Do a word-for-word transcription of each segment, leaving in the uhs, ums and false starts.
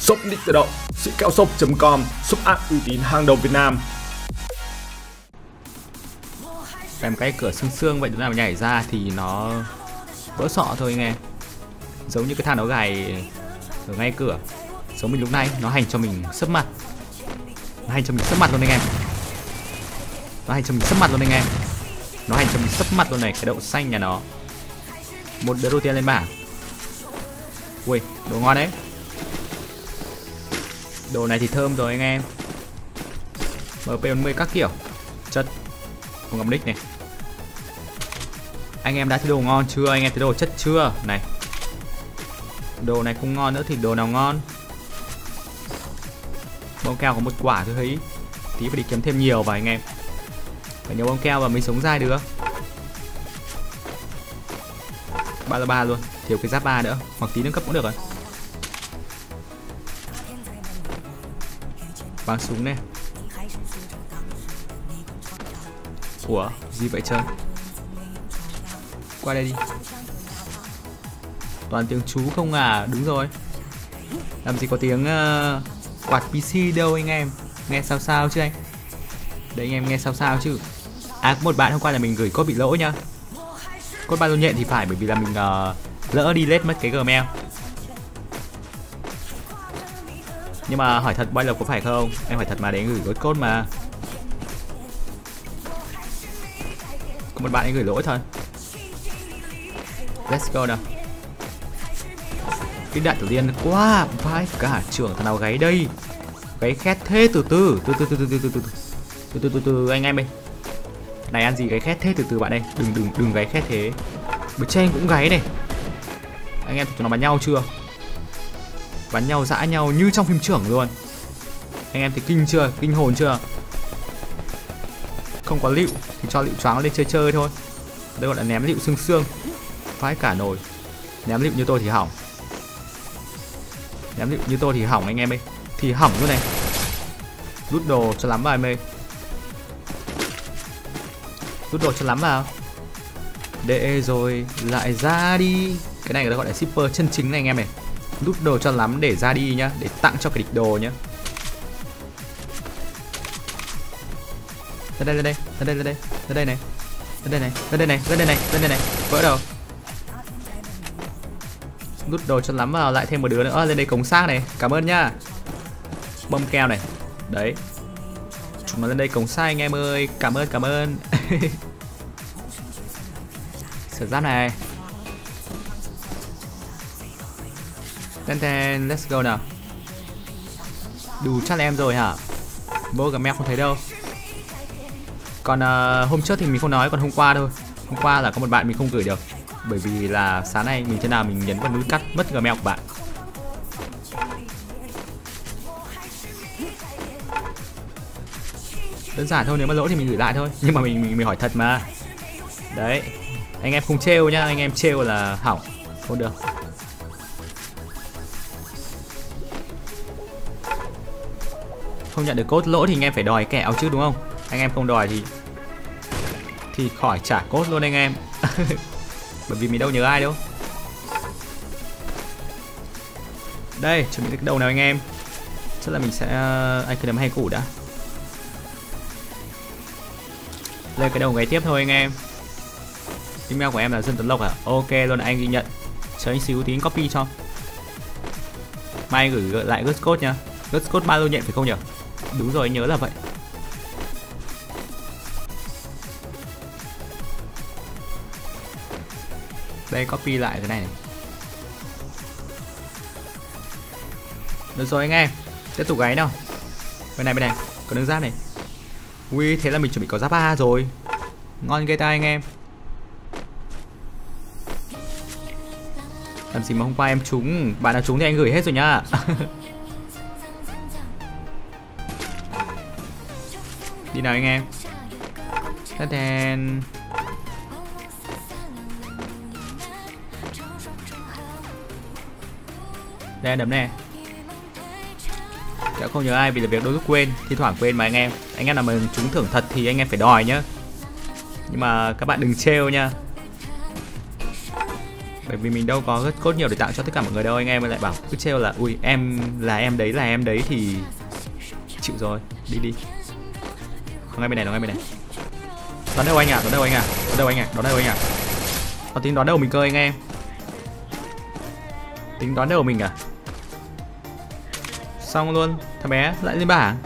Shop nick tự động, sĩ cao shop chấm com, shop app uy tín hàng đầu Việt Nam. Làm cái cửa xương xương vậy, chúng ta nhảy ra thì nó vỡ sọ thôi anh em. Giống như cái thằng nó gài ở ngay cửa. Giống mình lúc này nó hành cho mình sấp mặt. Nó hành cho mình sấp mặt luôn anh em. Nó hành cho mình sấp mặt luôn anh em. Nó hành cho mình sấp mặt luôn này, cái đậu xanh nhà nó. Một đứa đầu tiên lên bảng. Ui, đồ ngon đấy. Đồ này thì thơm rồi anh em. em pê bốn mươi các kiểu. Chất. Không ngậm nick này. Anh em đã thấy đồ ngon chưa? Anh em thấy đồ chất chưa? Này. Đồ này cũng ngon nữa thì đồ nào ngon? Bông keo có một quả thôi thấy. Tí phải đi kiếm thêm nhiều vào anh em. Phải nhớ bông keo và mới sống dai được. Ba là ba luôn, thiếu cái giáp ba nữa, hoặc tí nâng cấp cũng được rồi. Bắn súng này. Ủa, gì vậy trời? Qua đây đi. Toàn tiếng chú không à, đúng rồi. Làm gì có tiếng uh, quạt pê xê đâu anh em. Nghe sao sao chứ anh. Đấy anh em nghe sao sao chứ. À, một bạn hôm qua là mình gửi code bị lỗi nhá. Code ba lô nhện thì phải, bởi vì là mình uh, lỡ delete mất cái Gmail. Nhưng mà hỏi thật boy lộc có phải không? Em hỏi thật mà, để gửi gửi code mà. Có một bạn ấy gửi lỗi thôi. Let's go nào. Cái đạn đầu tiên quá vãi cả trưởng, thằng nào gáy đây. Gáy khét thế, từ từ từ từ từ từ từ từ từ từ từ từ từ anh em ơi. Này ăn gì gáy khét thế, từ từ bạn ơi. Đừng đừng đừng gáy khét thế. Bữa trên cũng gáy này. Anh em tụi nó bắn nhau chưa? Bắn nhau dã nhau như trong phim trưởng luôn. Anh em thấy kinh chưa? Kinh hồn chưa? Không có lựu thì cho lựu choáng lên chơi chơi thôi. Đây gọi là ném lựu xương xương. Vãi cả nồi. Ném lựu như tôi thì hỏng. Ném lựu như tôi thì hỏng anh em ơi. Thì hỏng luôn này. Rút đồ cho lắm vào em ơi. Rút đồ cho lắm vào. Để rồi lại ra đi. Cái này người ta gọi là shipper chân chính này anh em này. Rút đồ cho lắm để ra đi nhá. Để tặng cho cái địch đồ nhá. Ra đây, ra đây, ra đây, ra đây, ra đây này. Ra đây này, ra đây này, ra đây này, ra đây này. Vỡ đầu. Rút đồ cho lắm vào, lại thêm một đứa nữa. À, lên đây cống xác này, cảm ơn nhá. Bom keo này. Đấy. Chúng nó lên đây cống xác anh em ơi. Cảm ơn, cảm ơn. Sửa giáp này. Ten ten, let's go nào. Đủ chắc là em rồi hả? Vô cả mẹ không thấy đâu. Còn uh, hôm trước thì mình không nói, còn hôm qua thôi. Hôm qua là có một bạn mình không gửi được. Bởi vì là sáng nay mình thế nào mình nhấn vào nút cắt mất Gmail của bạn. Đơn giản thôi, nếu mà lỗi thì mình gửi lại thôi. Nhưng mà mình mình, mình hỏi thật mà. Đấy. Anh em không trêu nhá, anh em trêu là hỏng. Không được. Không nhận được code lỗi thì anh em phải đòi kẹo chứ đúng không? Anh em không đòi thì thì khỏi trả code luôn anh em. Bởi vì mình đâu nhớ ai đâu. Đây, chuẩn bị cái đầu nào anh em. Chắc là mình sẽ anh cứ nắm hai củ đã. Lên cái đầu gáy tiếp thôi anh em. Email của em là Dân Tuấn Lộc à? Ok luôn, anh ghi nhận. Chờ anh xíu tí copy cho. Mai gửi lại ghost code nha. Ghost code ba lô nhện phải không nhỉ? Đúng rồi, anh nhớ là vậy. Đây, copy lại cái này này. Được rồi anh em. Tiếp tục gáy nào. Bên này, bên này. Có đường giáp này. Ui, thế là mình chuẩn bị có giáp A rồi. Ngon ghê ta anh em. Làm gì mà hôm qua em trúng. Bạn nào trúng thì anh gửi hết rồi nha. Đi nào anh em. Then... đây đấm nè. Đã không nhớ ai vì là việc đôi lúc quên, thi thoảng quên mà anh em. Anh em nào mà trúng thưởng thật thì anh em phải đòi nhá. Nhưng mà các bạn đừng trêu nha. bởi vì mình đâu có code nhiều để tặng cho tất cả mọi người đâu. Anh em lại bảo cứ trêu là ui em là em đấy là em đấy thì chịu rồi, đi đi. Nó ngay bên này, nó ngay bên này. Đón đâu anh à, đón đâu anh à, đón đâu anh à, đón đâu anh à. Nó tính đón đâu mình cơ anh em. Tính đón đâu mình à? Xong luôn, thằng bé lại lên bảng.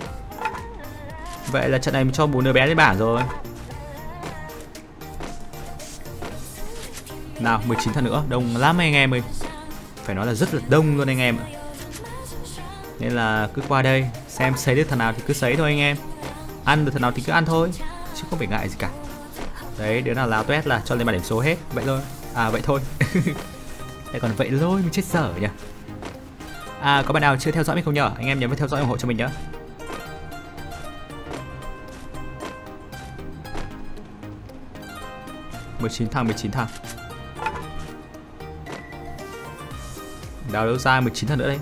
Vậy là trận này mình cho bốn đứa bé lên bảng rồi. Nào, mười chín thằng nữa, đông lắm anh em ơi. Phải nói là rất là đông luôn anh em ạ. Nên là cứ qua đây, xem sấy được thằng nào thì cứ sấy thôi anh em. Ăn được thằng nào thì cứ ăn thôi, chứ không phải ngại gì cả. Đấy, đứa nào láo toét là cho lên bảng điểm số hết. Vậy thôi, à vậy thôi. Lại còn vậy thôi, mình chết dở nhỉ. À, có bạn nào chưa theo dõi mình không nhở? Anh em nhớ vào theo dõi ủng hộ cho mình nhé. mười chín thằng, mười chín thằng. Đào đâu ra mười chín thằng nữa đây.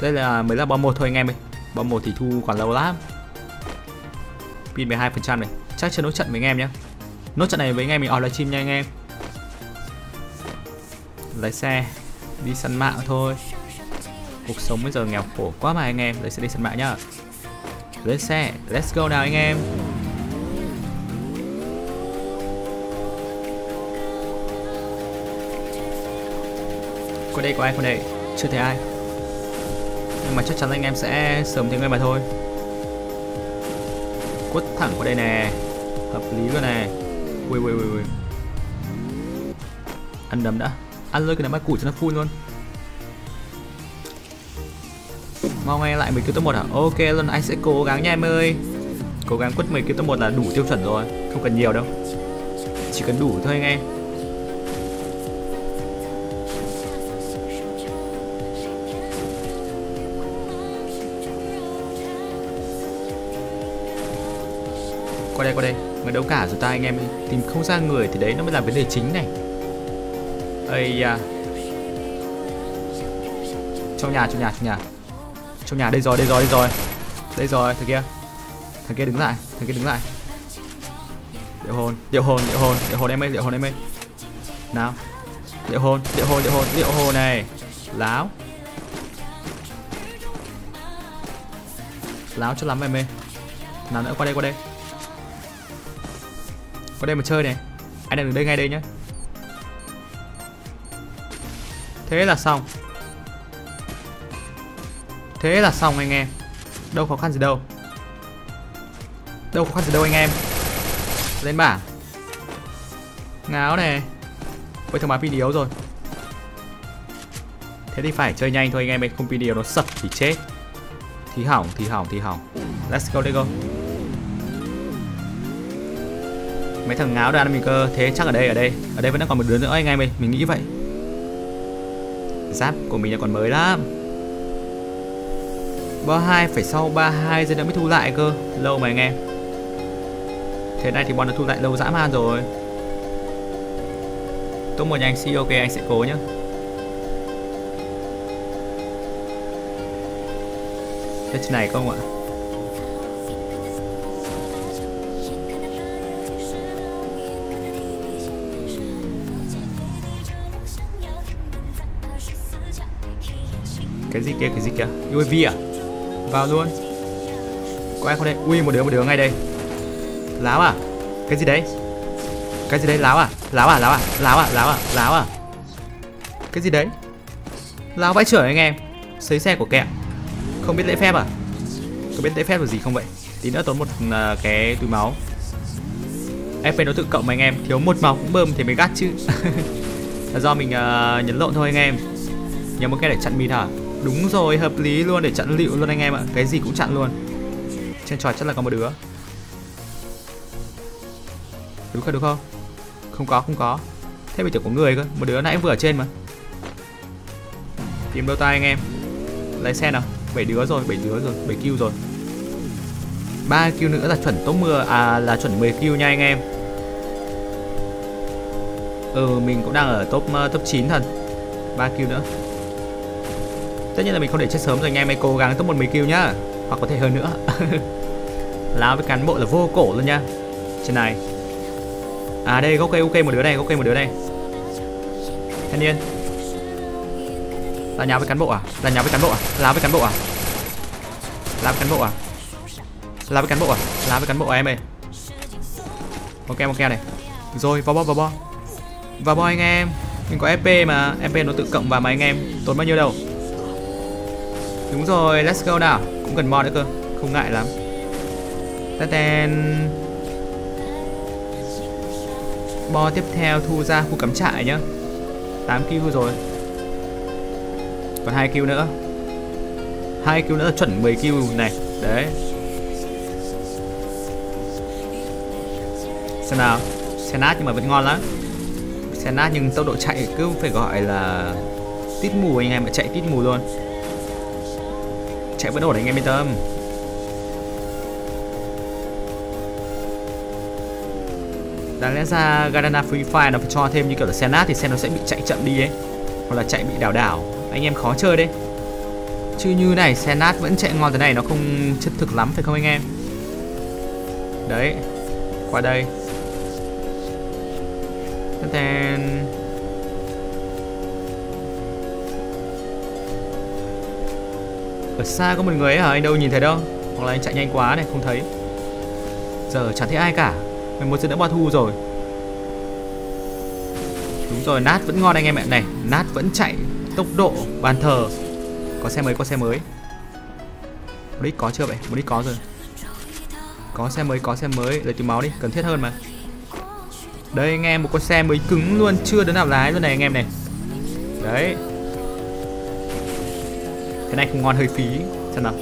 Đây là mới là bom một thôi anh em ơi. Bom một thì thu còn lâu lắm. Pin mười hai phần trăm này. Chắc chưa nốt trận với anh em nhé. Nốt trận này với anh em mình off livestream nha anh em. Lái xe đi săn mạng thôi. Cuộc sống bây giờ nghèo khổ quá mà anh em. Lái xe đi săn mạng nhá. Lên xe, let's go nào anh em. Có đây, có ai, có đây. Chưa thấy ai. Nhưng mà chắc chắn anh em sẽ sớm thấy người mà thôi. Quất thẳng qua đây nè. Hợp lý luôn nè. Ui ui ui ui. Ăn đấm đã. Ăn rơi cái nấm bát củi cho nó full luôn. Mau nghe lại mười kill top một hả? Ok luôn, anh sẽ cố gắng nha em ơi. Cố gắng quất mười kill top một là đủ tiêu chuẩn rồi. Không cần nhiều đâu. Chỉ cần đủ thôi anh em. Qua đây, qua đây. Người đâu cả rồi ta anh em. Tìm không ra người thì đấy nó mới là vấn đề chính này. Ây da. Trong nhà, trong nhà, trong nhà. Trong nhà, đây rồi, đây rồi, đây rồi. Đây rồi, thằng kia. Thằng kia đứng lại, thằng kia đứng lại. Điệu hồn, điệu hồn, điệu hồn, điệu hồn em ơi, điệu hồn em ơi. Nào. Điệu hồn, điệu hồn, điệu hồn, điệu hồn này. Láo. Láo cho lắm em ơi. Nào nữa, qua đây, qua đây. Qua đây mà chơi này. Anh đang đứng đây ngay đây nhá. Thế là xong. Thế là xong anh em. Đâu khó khăn gì đâu. Đâu khó khăn gì đâu anh em. Lên bảng. Ngáo này. Ôi thằng má pin yếu rồi. Thế thì phải chơi nhanh thôi anh em. Không pin yếu nó sập thì chết. Thì hỏng, thì hỏng, thì hỏng. Let's go, let's go. Mấy thằng ngáo ra mình cơ. Thế chắc ở đây, ở đây. Ở đây vẫn còn một đứa nữa anh em ơi. Mình nghĩ vậy. Giáp của mình là còn mới lắm. ba mươi hai phải sau ba mươi hai giờ nữa mới thu lại cơ. Lâu mà anh em. Thế này thì bọn nó thu lại lâu dã man rồi. Tốt một nhà anh si, ok anh sẽ cố nhá. Thế trên này không ạ? Cái gì kia, cái gì kia, u a vê à? Vào luôn. Có ai không đây? Ui một đứa, một đứa ngay đây. Láo à? Cái gì đấy? Cái gì đấy? Láo à? Láo à? Láo à? Láo à? Láo à? Láo à? Cái gì đấy? Láo vãi chưởng anh em. Sấy xe của kẹo. Không biết lễ phép à? Có biết lễ phép là gì không vậy? Tí nữa tốn một uh, cái túi máu. ép pê nó tự cộng mà anh em. Thiếu một máu cũng bơm thì mới gắt chứ. Là do mình uh, nhấn lộn thôi anh em. Nhớ một cái để chặn mịt hả? Đúng rồi, hợp lý luôn, để chặn lựu luôn anh em ạ. Cái gì cũng chặn luôn. Trên trò chắc là có một đứa. Đúng không, đúng không? Không có, không có. Thế mình tưởng có người cơ. Một đứa nãy vừa ở trên mà. Tìm đâu tay anh em. Lái xe nào. bảy đứa rồi, bảy đứa rồi, bảy kill rồi. ba kill nữa là chuẩn top mười. À là chuẩn mười kill nha anh em. Ừ, mình cũng đang ở top top chín thật. ba kill nữa. Tất nhiên là mình không để chết sớm rồi anh em, hãy cố gắng top một mười kill nhá. Hoặc có thể hơn nữa. Láo với cán bộ là vô cổ luôn nha. Trên này. À đây, ok ok một đứa này, ok một đứa này. Thanh niên là nhà với cán bộ à? Là nhà với cán bộ à? Là với cán bộ à? Là với cán bộ à? Là với cán bộ à? Là với cán bộ à em ơi. Ok ok này. Rồi vào bo vào bo. Vào bo anh em. Mình có ép pê mà, ép pê nó tự cộng vào mà anh em, tốn bao nhiêu đâu. Đúng rồi, let's go nào. Cũng gần mod nữa cơ, không ngại lắm. Tên bo tiếp theo thu ra khu cắm trại nhá. tám kill rồi. Còn hai kill nữa. hai kill nữa chuẩn mười kill này. Đấy. Xem nào. Xe nát nhưng mà vẫn ngon lắm. Xe nát nhưng tốc độ chạy cứ phải gọi là tít mù anh em, mà chạy tít mù luôn. Chạy vẫn ổn anh em yên tâm. Đáng lẽ ra Garena Free Fire nó phải cho thêm như kiểu là xe nát thì xe nó sẽ bị chạy chậm đi ấy, hoặc là chạy bị đảo đảo, anh em khó chơi đấy. Chứ như này xe nát vẫn chạy ngon thế này nó không chân thực lắm phải không anh em? Đấy, qua đây. Then... ở xa có một người ấy hả? Anh đâu nhìn thấy đâu. Hoặc là anh chạy nhanh quá này, không thấy. Giờ chẳng thấy ai cả. Mình một giờ đã bao thu rồi. Đúng rồi, nát vẫn ngon anh em ạ. Này, nát vẫn chạy. Tốc độ, bàn thờ. Có xe mới, có xe mới. Một ít có chưa vậy? Một ít có rồi. Có xe mới, có xe mới. Lấy tí máu đi, cần thiết hơn mà. Đây anh em, một con xe mới cứng luôn, chưa đứa nào lái luôn này anh em này. Đấy. Cái này không ngon hơi phí. Xem nào.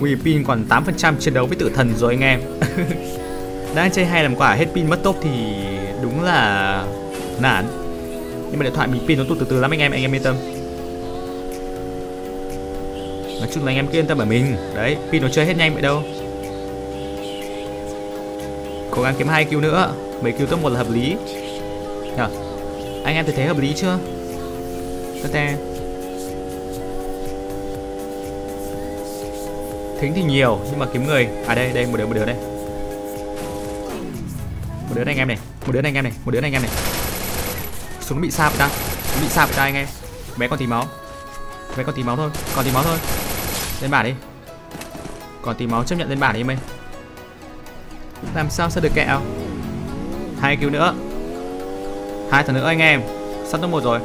Nguy pin còn tám phần trăm chiến đấu với tử thần rồi anh em. Đang chơi hay làm quả hết pin mất tốp thì đúng là nản. Nhưng mà điện thoại mình pin nó tụt từ từ lắm anh em, anh em yên tâm. Nói chung là anh em cứ yên tâm ở mình. Đấy, pin nó chơi hết nhanh vậy đâu. Cố gắng kiếm hai kill nữa. Mấy kill top một là hợp lý à. Anh em thấy thế hợp lý chưa? Thính thì nhiều nhưng mà kiếm người. À đây, đây, một đứa, một đứa đây. Một đứa này anh em này, một đứa này anh em này, một đứa này anh em này. Súng bị sạp ta, súng bị sạp ta anh em. Bé còn tí máu. Bé còn tí máu thôi, còn tí máu thôi. Lên bảng đi. Còn tí máu chấp nhận lên bảng đi em ơi. Làm sao sẽ được kẹo. Hai kill nữa. Hai thằng nữa anh em. Sắp top một rồi.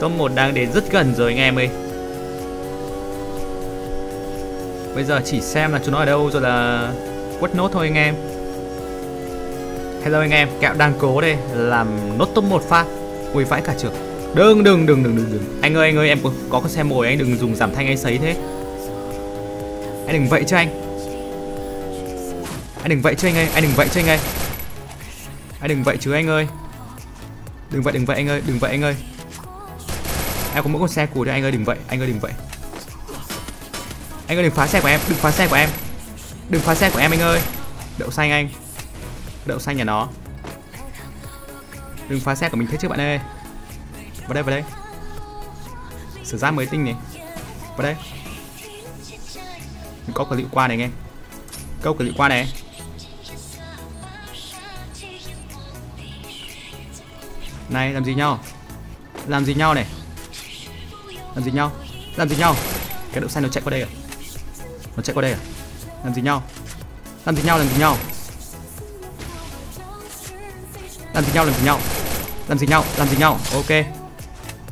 Top một đang đến rất gần rồi anh em ơi. Bây giờ chỉ xem là chúng nó ở đâu rồi là quất nốt thôi anh em. Hello anh em, kẹo đang cố đây làm nốt top một phát. Ui vãi cả trường. Đừng đừng đừng đừng đừng đừng. Anh ơi anh ơi, em có, có con xe mồi, anh đừng dùng giảm thanh anh sấy thế. Anh đừng vậy cho anh. Anh đừng vậy cho anh ơi, anh đừng vậy cho anh ơi. Anh đừng vậy chứ anh ơi. Đừng vậy, đừng vậy anh ơi, đừng vậy anh ơi. Em có mỗi con xe cùi thôi anh ơi, đừng vậy, anh ơi đừng vậy. Anh ơi đừng phá xe của em, đừng phá xe của em. Đừng phá xe của em anh ơi. Đậu xanh anh. Đậu xanh nhà nó. Đừng phá xe của mình thế chứ bạn ơi. Vào đây, vào đây. Sử giác mới tinh này. Vào đây. Mình có cờ liệu qua này anh em. Câu cờ liệu qua này. Này làm gì nhau? Làm gì nhau này? Làm gì nhau? Làm gì nhau? Cái đậu xanh nó chạy qua đây à? Nó chạy qua đây à? Làm gì nhau? Làm gì nhau? Làm gì nhau? Làm gì nhau? Làm gì nhau? Làm gì nhau? Làm gì nhau? Ok.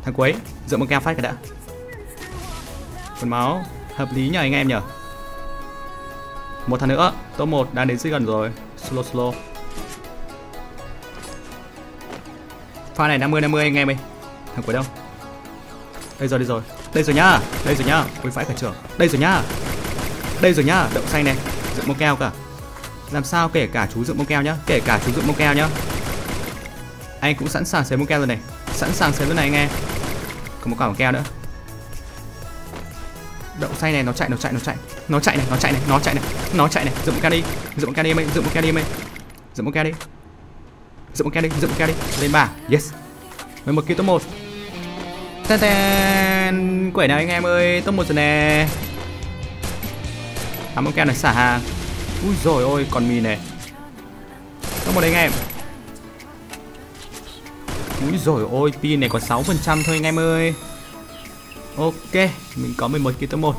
Thằng cuối, dựa một keo phát cả đã. Còn máu, hợp lý nhờ anh em nhờ. Một thằng nữa, top một đang đến rất gần rồi. Slow slow. Pha này năm mươi năm mươi anh em ơi. Thằng cuối đâu? Đây rồi, đây rồi. Đây rồi nhá. Đây rồi nhá. Ui phải cả trưởng. Đây rồi nhá. Đây rồi nhá, đậu xanh này, dựng mông keo cả. Làm sao kể cả chú dựng mông keo nhá, kể cả chú dựng mông keo nhá. Anh cũng sẵn sàng xếp mông keo rồi này. Sẵn sàng xếp luôn này anh em. Có một quả mông keo nữa. Đậu xanh này nó chạy, nó chạy, nó chạy. Nó chạy này, nó chạy này, nó chạy này, nó chạy này, dựng mông keo đi. Dựng mông keo đi em ơi, dựng mông keo đi em ơi. Dựng mông keo đi. Dựng một keo đi, dựng một keo đi. Lên bảng, yes. mười một kill top một. Tên tên. Quẩy nào anh em ơi, top một rồi nè. Tám một keo này xả hàng. Úi rồi ôi, còn mì này. Top một anh em. Úi dồi ôi, pin này có sáu phần trăm thôi anh em ơi. Ok, mình có mười một ki lô mol.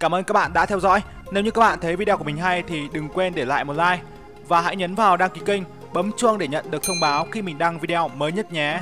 Cảm ơn các bạn đã theo dõi. Nếu như các bạn thấy video của mình hay thì đừng quên để lại một like. Và hãy nhấn vào đăng ký kênh, bấm chuông để nhận được thông báo khi mình đăng video mới nhất nhé.